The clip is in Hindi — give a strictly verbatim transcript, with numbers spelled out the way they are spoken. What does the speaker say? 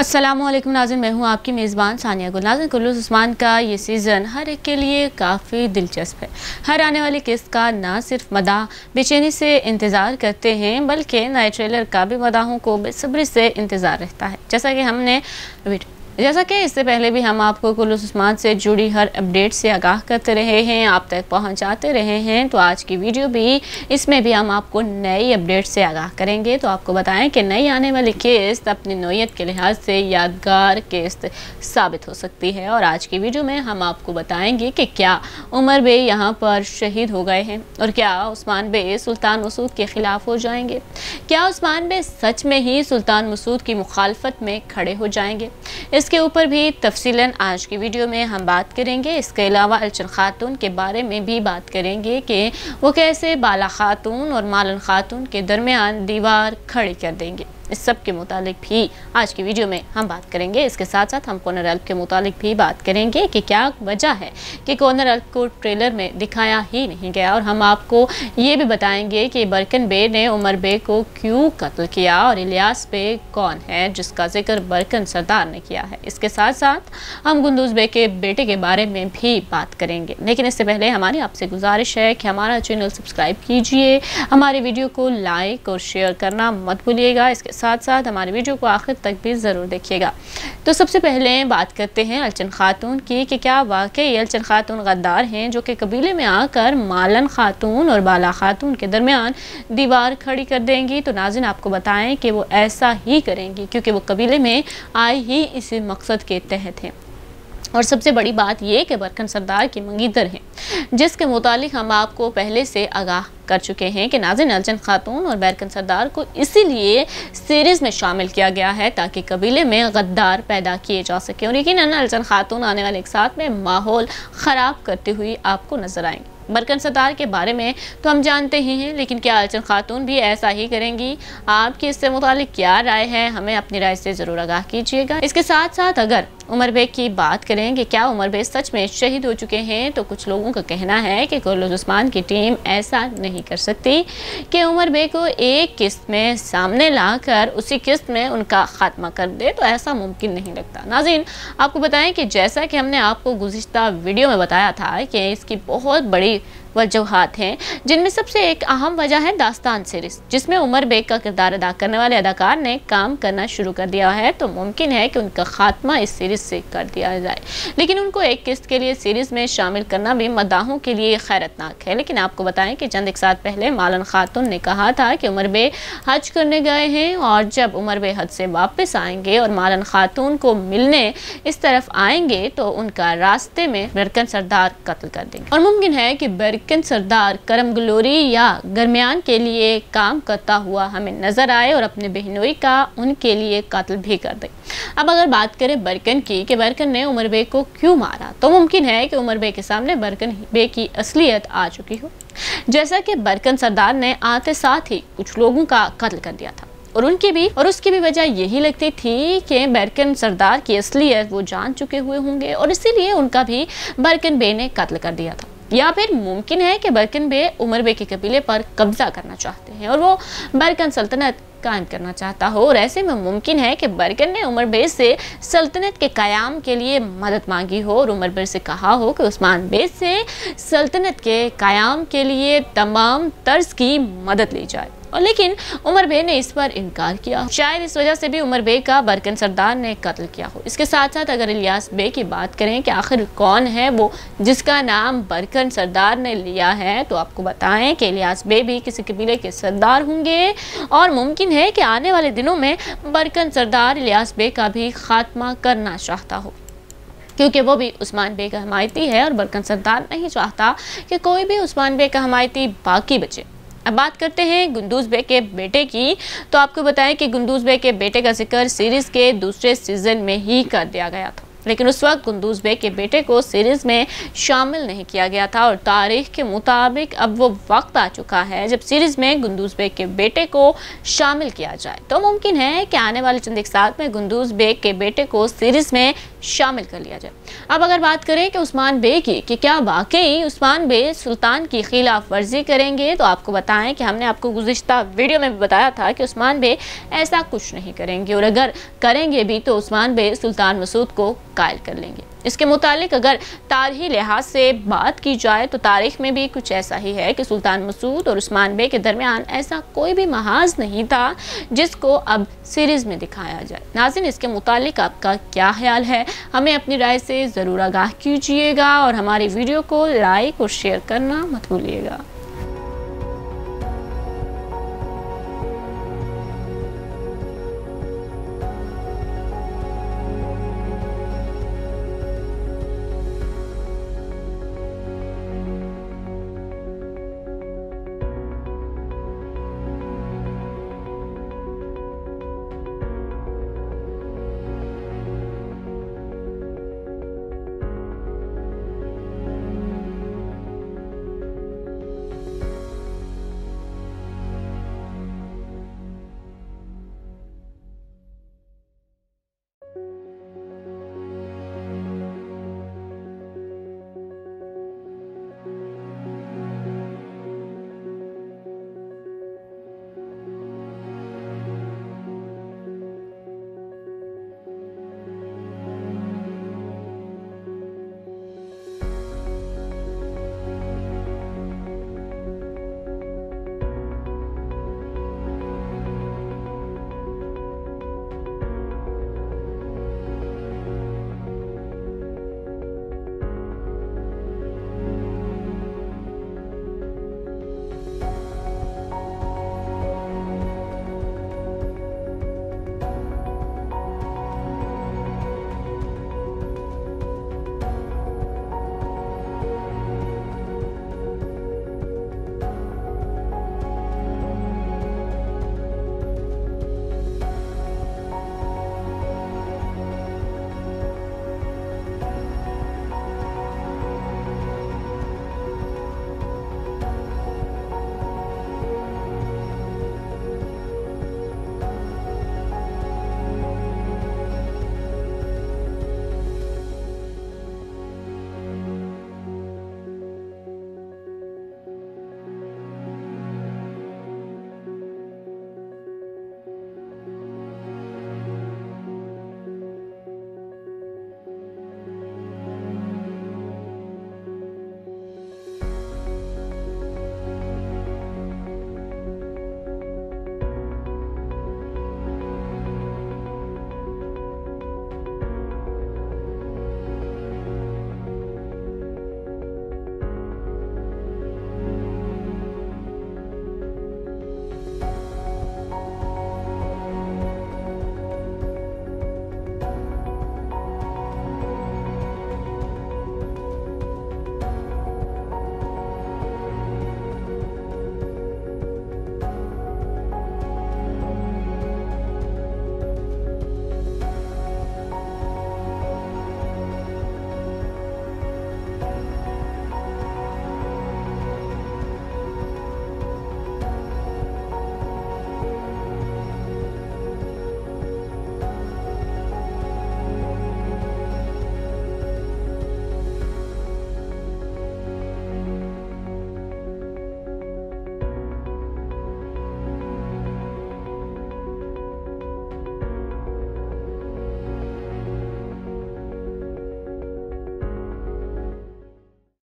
अस्सलामुअलैकुम नाज़रीन, मैं हूँ आपकी मेज़बान सानिया गुल। नाज़रीन, कुरुलुस ओस्मान का ये सीज़न हर एक के लिए काफ़ी दिलचस्प है। हर आने वाली किस्त का ना सिर्फ मदाह बेचैनी से इंतज़ार करते हैं बल्कि नए ट्रेलर का भी मदाहों को बेसब्री से इंतज़ार रहता है। जैसा कि हमने जैसा कि इससे पहले भी हम आपको कुरुलुस ओस्मान से जुड़ी हर अपडेट से आगाह करते रहे हैं, आप तक पहुंचाते रहे हैं, तो आज की वीडियो भी इसमें भी हम आपको नई अपडेट से आगाह करेंगे। तो आपको बताएं कि नई आने वाली किस्त अपनी नोयत के लिहाज से यादगार किस्त साबित हो सकती है। और आज की वीडियो में हम आपको बताएंगे कि क्या उमर बे यहाँ पर शहीद हो गए हैं और क्या उस्मान बे सुल्तान मसूद के ख़िलाफ़ हो जाएंगे, क्या उस्मान बे सच में ही सुल्तान मसूद की मुखालफत में खड़े हो जाएंगे, इसके ऊपर भी तफसीलन आज की वीडियो में हम बात करेंगे। इसके अलावा अलचन खातून के बारे में भी बात करेंगे कि वो कैसे बाला खातून और मालन खातून के दरमियान दीवार खड़ी कर देंगे। इस सब के मुतालिक भी आज की वीडियो में हम बात करेंगे। इसके साथ साथ हम कोनर अल्प के मुतालिक भी बात करेंगे कि क्या वजह है कि कोनर अल्प को ट्रेलर में दिखाया ही नहीं गया, और हम आपको ये भी बताएंगे कि बरकन बे ने उमर बे को क्यों कत्ल किया और इलियास बे कौन है जिसका जिक्र बरकन सरदार ने किया है। इसके साथ साथ हम गुंदूज़ बे के बेटे के बारे में भी बात करेंगे। लेकिन इससे पहले हमारी आपसे गुजारिश है कि हमारा चैनल सब्सक्राइब कीजिए, हमारे वीडियो को लाइक और शेयर करना मत भूलिएगा, इसके साथ साथ हमारी वीडियो को आखिर तक भी ज़रूर देखिएगा। तो सबसे पहले बात करते हैं अलचन खातून की कि क्या वाकई अलचन खातून गद्दार हैं जो कि कबीले में आकर मालन खातून और बाला खातून के दरमियान दीवार खड़ी कर देंगी। तो नाज़रीन, आपको बताएं कि वो ऐसा ही करेंगी क्योंकि वो कबीले में आई ही इसी मकसद के तहत हैं। और सबसे बड़ी बात यह कि बरकन सरदार की मंगीदर हैं जिसके मुतालिक हम आपको पहले से आगाह कर चुके हैं कि नाज़रीन अलचन खातून और बरकन सरदार को इसीलिए सीरीज़ में शामिल किया गया है ताकि कबीले में गद्दार पैदा किए जा सके। और यकीनन अलचन खातून आने वाले एक साथ में माहौल ख़राब करते हुए आपको नजर आएंगे। बरकन सरदार के बारे में तो हम जानते ही हैं, लेकिन क्या अलचन खातून भी ऐसा ही करेंगी? आपकी इससे मुतालिक क्या राय है, हमें अपनी राय से ज़रूर आगाह कीजिएगा। इसके साथ साथ अगर उमर बे की बात करें कि क्या उमर बे सच में शहीद हो चुके हैं, तो कुछ लोगों का कहना है कि कुरुलुस ओस्मान की टीम ऐसा नहीं कर सकती कि उमर बे को एक किस्त में सामने लाकर उसी किस्त में उनका खात्मा कर दे, तो ऐसा मुमकिन नहीं लगता। नाज़रीन, आपको बताएं कि जैसा कि हमने आपको गुज़िश्ता वीडियो में बताया था कि इसकी बहुत बड़ी वजूहात हैं, जिनमें सबसे एक अहम वजह है दास्तान सीरीज़ जिसमें उमर बे का किरदार अदा करने वाले अदाकार ने काम करना शुरू कर दिया है, तो मुमकिन है कि उनका खात्मा इस सीरीज़ से कर दिया जाए। लेकिन उनको एक किस्त के लिए सीरीज़ में शामिल करना भी मदाहों के लिए खैरतनाक है। लेकिन आपको बताएं कि चंद एक साल पहले मालन खातून ने कहा था कि उमर बे हज करने गए हैं, और जब उमर बे हज से वापस आएंगे और मालन खातून को मिलने इस तरफ आएंगे तो उनका रास्ते में बरकन सरदार कत्ल कर देंगे। और मुमकिन है कि बरकन सरदार करम गलोरी या दरमियान के लिए काम करता हुआ हमें नज़र आए और अपने बहनोई का उनके लिए कत्ल भी कर दे। अब अगर बात करें बरकन की कि बरकन ने उमर बे को क्यों मारा, तो मुमकिन है कि उमर बे के सामने बरकन बे की असलियत आ चुकी हो, जैसा कि बरकन सरदार ने आते साथ ही कुछ लोगों का कत्ल कर दिया था, और उनकी भी और उसकी भी वजह यही लगती थी कि बरकन सरदार की असलियत वो जान चुके हुए होंगे, और इसीलिए उनका भी बरकन बे ने कत्ल कर दिया था। या फिर मुमकिन है कि बरकन बे उमर बे के कबीले पर कब्जा करना चाहते हैं और वो बरकन सल्तनत कायम करना चाहता हो, और ऐसे में मुमकिन है कि बरकन ने उमर बे से सल्तनत के क़याम के लिए मदद मांगी हो और उमर बे से कहा हो कि उस्मान बे से सल्तनत के क़याम के लिए तमाम तर्ज की मदद ली जाए, और लेकिन उमर बे ने इस पर इनकार किया। शायद इस वजह से भी उमर बे का बरकन सरदार ने कत्ल किया हो। इसके साथ साथ अगर इलियास बे की बात करें कि आखिर कौन है वो जिसका नाम बरकन सरदार ने लिया है, तो आपको बताएं कि इलियास बे भी किसी कबीले के सरदार होंगे, और मुमकिन है कि आने वाले दिनों में बरकन सरदार इलियास बे का भी खात्मा करना चाहता हो क्योंकि वो भी उस्मान बे का हमायती है और बरकन सरदार नहीं चाहता कि कोई भी उस्मान बे का हमायती बाकी बचे। अब बात करते हैं गुंदूज़ बे के बेटे की, तो आपको बताएं कि गुंदूज़ बे के बेटे का जिक्र सीरीज़ के दूसरे सीज़न में ही कर दिया गया था, लेकिन उस वक्त गुंदूज़ बे के बेटे को सीरीज़ में शामिल नहीं किया गया था। और तारीख़ के मुताबिक अब वो वक्त आ चुका है जब सीरीज़ में गुंदूज़ बे के बेटे को शामिल किया जाए, तो मुमकिन है कि आने वाले चंद एक साल में गुंदूज़ बे के बेटे को सीरीज़ में शामिल कर लिया जाए। अब अगर बात करें कि उस्मान बे की कि क्या वाकई उस्मान बे सुल्तान की खिलाफ वर्जी करेंगे, तो आपको बताएं कि हमने आपको गुज़िश्ता वीडियो में बताया था कि उस्मान बे ऐसा कुछ नहीं करेंगे, और अगर करेंगे भी तो उस्मान बे सुल्तान मसूद को कायल कर लेंगे। इसके मुतालिक अगर तारीख़ी लिहाज से बात की जाए तो तारीख़ में भी कुछ ऐसा ही है कि सुल्तान मसूद और उस्मान बे के दरमियान ऐसा कोई भी महाज नहीं था जिसको अब सीरीज़ में दिखाया जाए। नाज़रीन, इसके मुतालिक आपका क्या ख्याल है, हमें अपनी राय से ज़रूर आगाह कीजिएगा और हमारी वीडियो को लाइक और शेयर करना मत भूलिएगा।